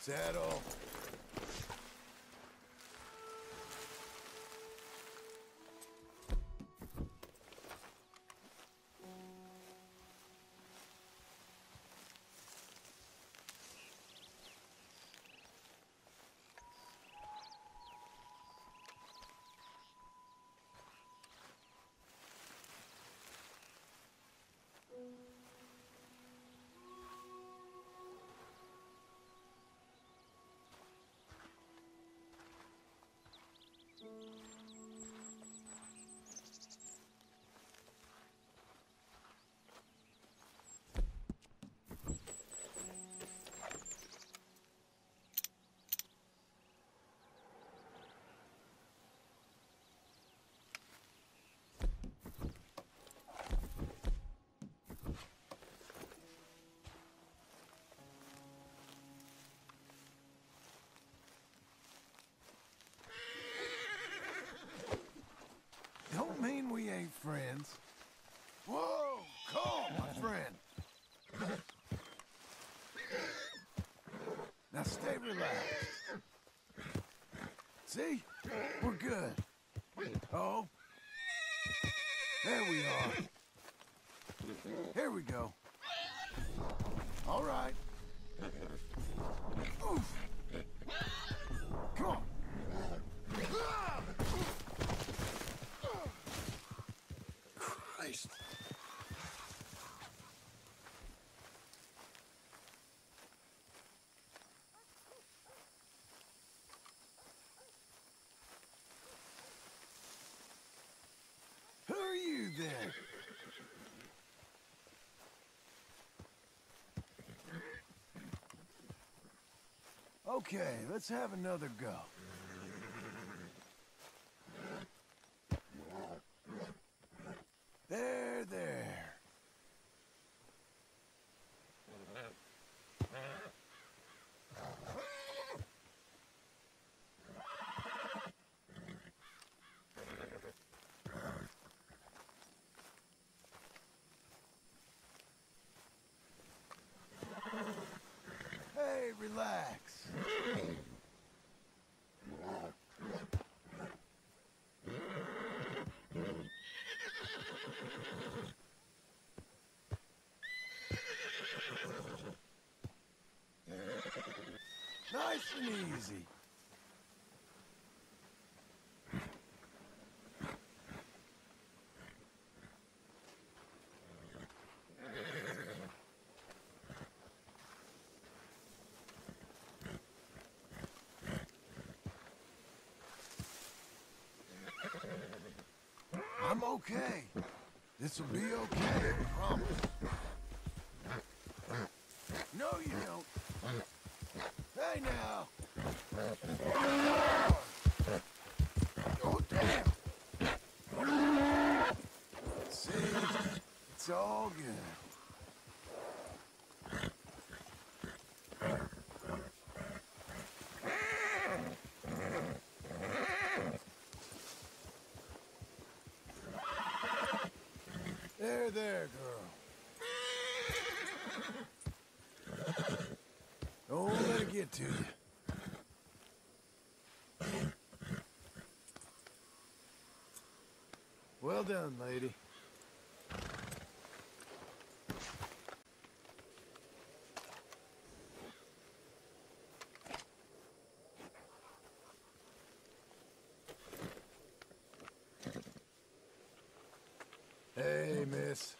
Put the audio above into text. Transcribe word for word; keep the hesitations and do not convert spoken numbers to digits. Saddle. Mean we ain't friends. Whoa, calm, my friend. Now stay relaxed. See? We're good. Oh. There we are. Here we go. All right. Oof. Come on. Who are you then? Okay, let's have another go. There, there. Hey, relax. Nice and easy. I'm okay. This will be okay, I promise. No, you don't. Hey, now. Oh, damn. See? It's all good. There, there, girl. Don't let it get to you. Well done, lady. Hey, miss.